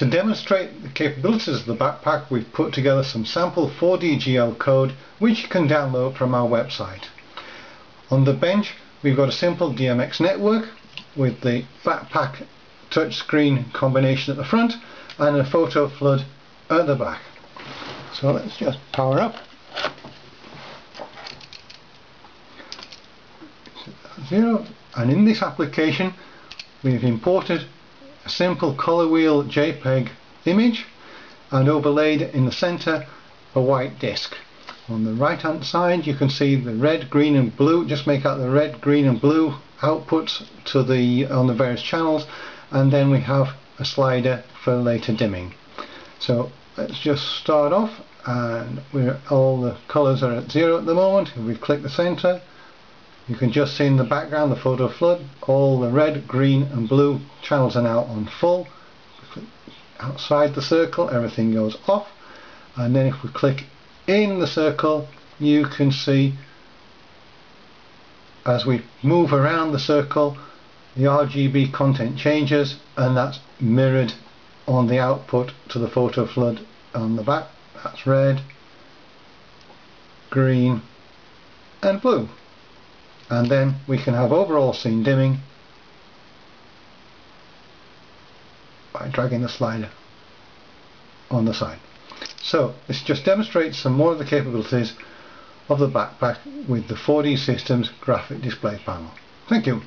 To demonstrate the capabilities of the backpack, we've put together some sample 4D GL code which you can download from our website. On the bench we've got a simple DMX network with the backpack touchscreen combination at the front and a photo flood at the back. So let's just power up. 0, and in this application we've imported a simple color wheel JPEG image and overlaid in the center a white disk. On the right hand side you can see the red, green and blue. Just make out the red, green and blue outputs to on the various channels, and then we have a slider for later dimming. So let's just start off, and all the colors are at 0 at the moment. If we click the center, you can just see in the background the photo flood, all the red, green and blue channels are now on full. Outside the circle everything goes off, and then if we click in the circle you can see as we move around the circle the RGB content changes, and that's mirrored on the output to the photo flood on the back. That's red, green and blue. And then we can have overall scene dimming by dragging the slider on the side. So this just demonstrates some more of the capabilities of the backpack with the 4D Systems graphic display panel. Thank you.